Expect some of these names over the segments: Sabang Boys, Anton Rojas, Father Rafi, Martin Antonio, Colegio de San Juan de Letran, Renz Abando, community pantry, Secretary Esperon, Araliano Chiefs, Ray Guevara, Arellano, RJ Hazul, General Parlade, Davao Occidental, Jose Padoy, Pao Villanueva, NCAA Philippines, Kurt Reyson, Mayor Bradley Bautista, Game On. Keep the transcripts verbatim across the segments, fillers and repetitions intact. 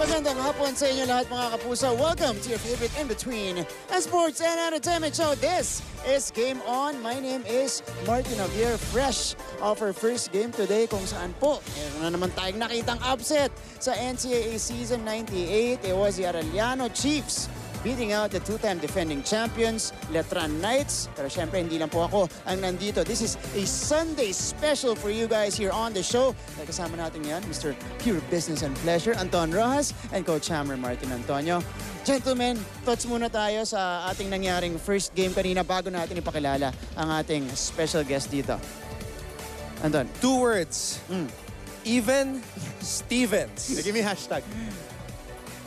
Magandang hapon sa inyo lahat mga kapuso. Welcome to your favorite in-between sports and entertainment show. This is Game On. My name is Martin Antonio. Fresh off our first game today kung saan po meron na naman tayong nakitang upset sa N C A A Season ninety-eight. It was the Araliano Chiefs beating out the two-time defending champions, Letran Knights. Pero syempre, hindi lang po ako ang nandito. This is a Sunday special for you guys here on the show. Kasama natin yan, Mister Pure Business and Pleasure, Anton Rojas, and Coach Hammer, Martin Antonio. Gentlemen, thoughts muna tayo sa ating nangyaring first game kanina bago natin ipakilala ang ating special guest dito. Anton. Two words. Mm. Even Stevens. Give me hashtag.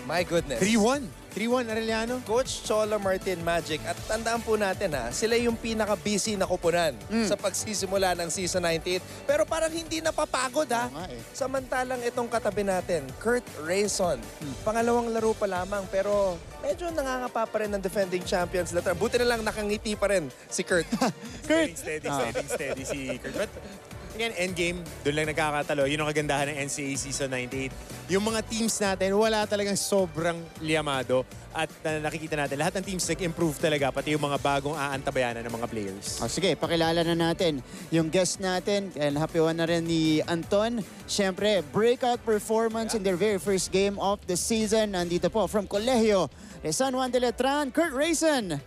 My goodness. three one. three one, Arellano. Coach Chola Martin Magic. At tandaan po natin ha, sila yung pinaka-busy na kupunan mm. sa pagsisimula ng Season ninety-eight. Pero parang hindi napapagod ha. Oh, eh. Samantalang itong katabi natin, Kurt Reyson. Mm. Pangalawang laro pa lamang pero medyo nangangapa pa rin ng defending champions. Buti na lang nakangiti pa rin si Kurt. Kurt! Steady, steady, oh. steady, steady si Kurt. But again, endgame, doon lang nagkakatalo. Yun ang kagandahan ng N C A A Season ninety-eight. Yung mga teams natin, wala talagang sobrang liyamado. At uh, nakikita natin, lahat ng teams nag-improve talaga, pati yung mga bagong aantabayanan ng mga players. Oh, sige, pakilala na natin yung guest natin. And happy one na rin ni Anton. Siyempre, breakout performance yeah. in their very first game of the season. Nandito po, from Colegio de San Juan de Letran, Kurt Reyson.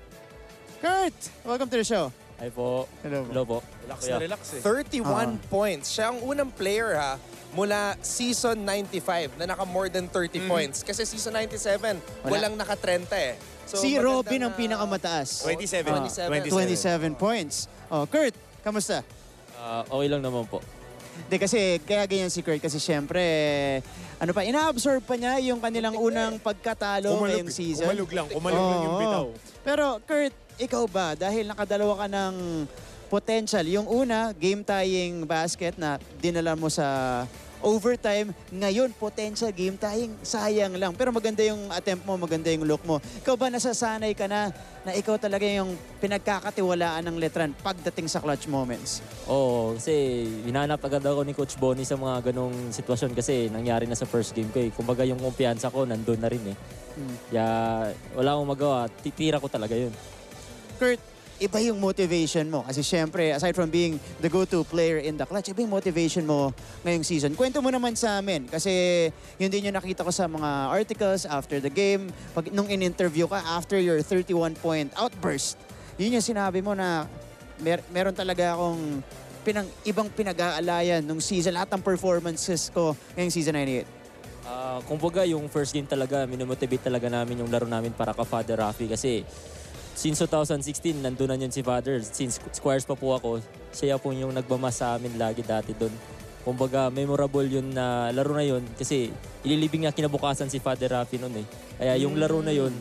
Kurt, welcome to the show. Hi po. Hello po. Hello po. Relax na relax eh. thirty-one uh-huh. points. Siya ang unang player ha mula Season ninety-five na naka more than thirty mm. points. Kasi Season ninety-seven, wala. walang naka thirty eh. So, si Robin na ang pinakamataas. twenty-seven. Uh, twenty-seven. twenty-seven. twenty-seven points. Oh, Kurt, kamusta? Uh, okay lang naman po. Hindi kasi kaya ganyan si Kurt kasi siyempre ano pa, ina-absorb pa niya yung kanilang unang pagkatalo ngayong season. Umalog lang, umalog oh, lang yung bitaw. Pero Kurt, ikaw ba, dahil nakadalawa ka ng potential, yung una, game-tying basket na dinala mo sa overtime, ngayon, potential game-tying, sayang lang. Pero maganda yung attempt mo, maganda yung look mo. Ikaw ba, nasasanay ka na na ikaw talaga yung pinagkakatiwalaan ng Letran pagdating sa clutch moments? Oo, kasi hinanap agad ako ni Coach Bonnie sa mga ganong sitwasyon kasi nangyari na sa first game ko eh. Kumbaga yung kumpiyansa ko, nandun na rin eh. Hmm. Kaya wala akong magawa, titira ko talaga yun. Kurt, iba yung motivation mo. Kasi syempre, aside from being the go-to player in the clutch, iba yung motivation mo ngayong season. Kwento mo naman sa amin. Kasi yun din yung nakita ko sa mga articles after the game. Pag, nung in-interview ka, after your thirty-one point outburst, yun yung sinabi mo na mer meron talaga akong pinang, ibang pinag-aalayan nung season. Lahat ng performances ko ngayong season ninety-eight. Uh, kumbaga, yung first game talaga, minomotivate talaga namin yung laro namin para ka Father Rafi. Kasi since two thousand sixteen, nandun na yun si Father. Since squares pa po ako, siya po yung nagbamas sa amin lagi dati doon. Kumbaga, memorable yun na laro na yun kasi ililibing nga kinabukasan si Father Rafi noon eh. Kaya yung laro na yun,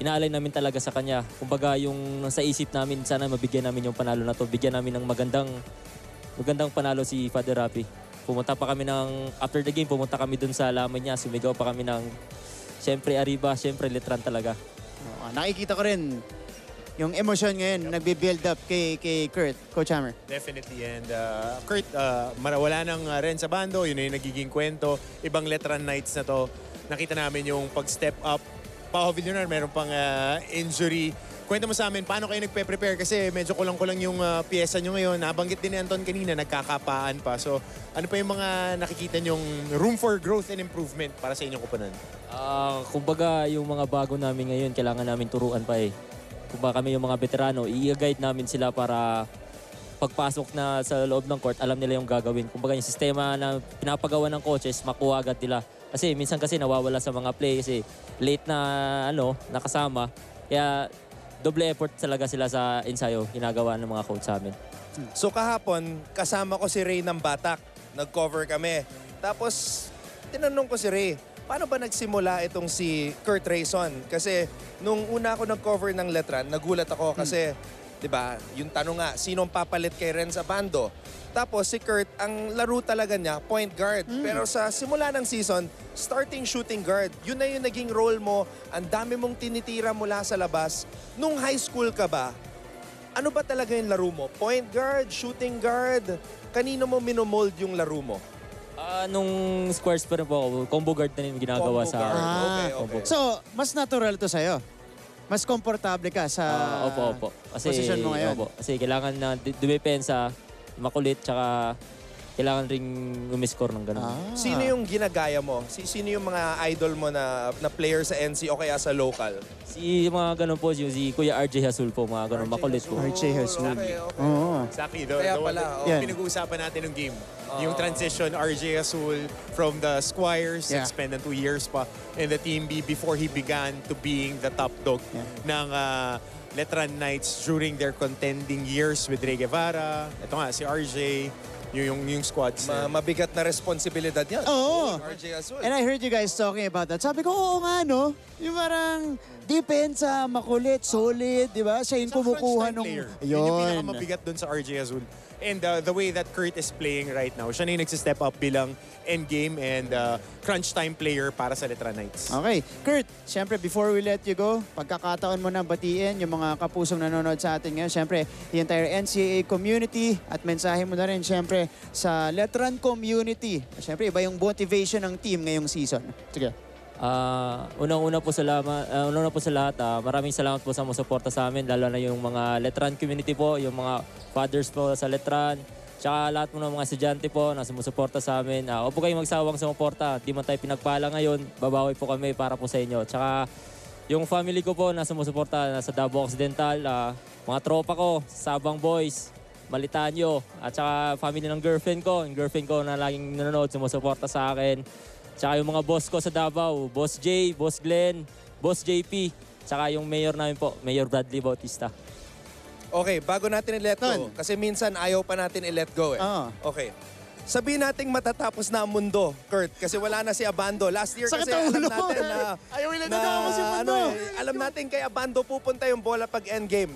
inaalay namin talaga sa kanya. Kumbaga, yung sa isip namin, sana mabigyan namin yung panalo na to. Bigyan namin ng magandang, magandang panalo si Father Rafi. Pumunta pa kami ng, after the game, pumunta kami doon sa laman niya. Sumigaw pa kami ng, siyempre Arriba, siyempre Letran talaga. Uh, nakikita ko rin yung emotion ngayon, yep. nagbe-build up kay, kay Kurt, Coach Hammer. Definitely. And uh, Kurt, uh, wala nang Renz Abando, yun na yung nagiging kwento. Ibang Letran Knights na to. Nakita namin yung pag-step up. Pao Villanueva, meron pang uh, injury. Kwento mo sa amin, paano kayo nagpe-prepare? Kasi medyo kulang-kulang yung uh, piyesa nyo ngayon. Nabanggit din ni Anton kanina, nagkakapaan pa. So, ano pa yung mga nakikita nyong room for growth and improvement para sa inyong kupunan? Uh, kumbaga, yung mga bago namin ngayon, kailangan namin turuan pa eh. Kumbaga kami yung mga veterano, i-guide namin sila para pagpasok na sa loob ng court, alam nila yung gagawin. Kumbaga yung sistema na pinapagawa ng coaches, makuha agad nila. Kasi minsan kasi nawawala sa mga play kasi late na ano, nakasama. Kaya double effort talaga sila sa ensayo, ginagawa ng mga coach sa amin. So kahapon, kasama ko si Ray ng Batak. Nag-cover kami. Tapos, tinanong ko si Ray, paano ba nagsimula itong si Kurt Reyson? Kasi nung una ako nag-cover ng Letran, nagulat ako kasi, hmm. di ba, yung tanong nga, sinong papalit kay Renz Abando? Tapos si Kurt, ang laro talaga niya, point guard. Hmm. Pero sa simula ng season, starting shooting guard. Yun na yung naging role mo. Ang dami mong tinitira mula sa labas. Nung high school ka ba, ano ba talaga yung laro mo? Point guard, shooting guard? Kanino mo minomold yung laro mo? Uh, Uh, nung squares pa rin po ako, combo guard na rin ginagawa combo sa akin. Ah, okay, okay. So, mas natural to sa'yo? Mas komportable ka sa uh, opo, opo. Kasi, position mo ngayon? Opo, kasi kailangan na dumepensa, makulit, tsaka kailangan ring umiscore ng gano'n. Ah. Sino yung ginagaya mo? Si, sino yung mga idol mo na, na player sa N C o kaya sa local? Si mga gano'n po, si, si Kuya R J Hazul po, mga gano'n, makulit po. R J Hazul. Okay, okay. Oh. Exactly. Do, kaya do, pala, oh, yeah. Pinag-uusapan natin ng game. Oh. Yung transition, R J Hazul from the Squires, yeah. Spent two years pa in the Team B before he began to being the top dog yeah. ng... Uh, Letran Knights during their contending years with Ray Guevara. Ito nga, si R J, yung, yung, yung squads. Ma mabigat na responsibilidad yan. Oo. R J Hazul. And I heard you guys talking about that. Sabi ko, oo nga, no? Yung parang depensa, makulit, solid, di ba? Siya yung kumukuha nung... Yun. Yun yung pinakamabigat dun sa R J Hazul. And uh, the way that Kurt is playing right now, siya na yung nagsistep up bilang endgame and uh, crunch time player para sa Letran Knights. Okay. Kurt, siyempre, before we let you go, pagkakataon mo na batiin yung mga kapusong nanonood sa atin ngayon. Siyempre, the entire N C A A community at mensahe mo na rin, siyempre, sa Letran community. Siyempre, iba yung motivation ng team ngayong season. Sige. Uh, Unang-una po, uh, una po sa lahat, uh, maraming salamat po sa mga suporta sa amin, lalo na yung mga Letran community po, yung mga fathers po sa Letran, tsaka lahat po ng mga estudyante po na sumusuporta sa amin. Uh, Opo kayong magsawang sumuporta, di man tayo pinagpala ngayon, babawi po kami para po sa inyo. Tsaka yung family ko po na sumusuporta na sa Davao Occidental, uh, mga tropa ko, Sabang Boys, Malitanyo, at tsaka family ng girlfriend ko, yung girlfriend ko na laging nanonood, sumusuporta sa akin. Tsaka yung mga boss ko sa Davao, Boss J, Boss Glenn, Boss J P, tsaka yung mayor namin po, Mayor Bradley Bautista. Okay, bago natin i-let go, kasi minsan ayaw pa natin i-let go eh. Uh -huh. Okay. Sabihin natin matatapos na ang mundo, Kurt, kasi wala na si Abando. Last year kasi alam natin na... Ayaw i-let go si Abando! Alam natin kay Abando pupunta yung bola pag endgame.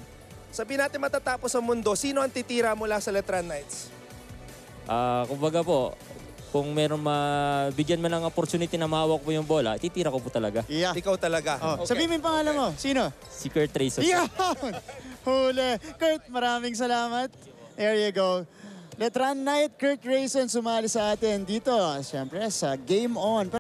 Sabihin natin matatapos ang mundo, sino ang titira mula sa Letran Knights? Uh, kumbaga po... Kung meron mabigyan man ng opportunity na mahawak po yung bola, titira ko po talaga. Yeah. Ikaw talaga. Oh. Okay. Sabihin mo yung pangalan mo. Sino? Si Kurt Reyson. Yeah! Huli. Kurt, maraming salamat. There you go. Letran Knight, Kurt Reyson sumali sa atin dito. Siyempre, sa Game On.